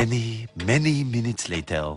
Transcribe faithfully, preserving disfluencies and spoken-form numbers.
Many, many minutes later.